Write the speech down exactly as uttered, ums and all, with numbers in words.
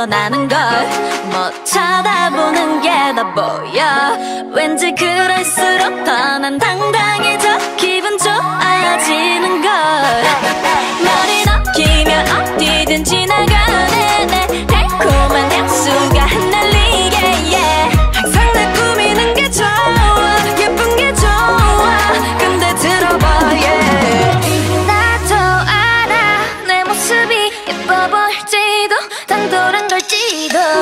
떠나는 걸 못 쳐다보는 게 다 보여. 왠지 그럴수록 더 난 당당해져 기분 좋아지는 걸. 머리 넘기며 어디든 지나가네 내 달콤한 향수가 흩날리게 yeah. 항상 날 꾸미는 게 좋아 예쁜 게 좋아. 근데 들어봐 yeah. 나도 알아 내 모습이 예뻐 보일지도 당돌한 걸지도.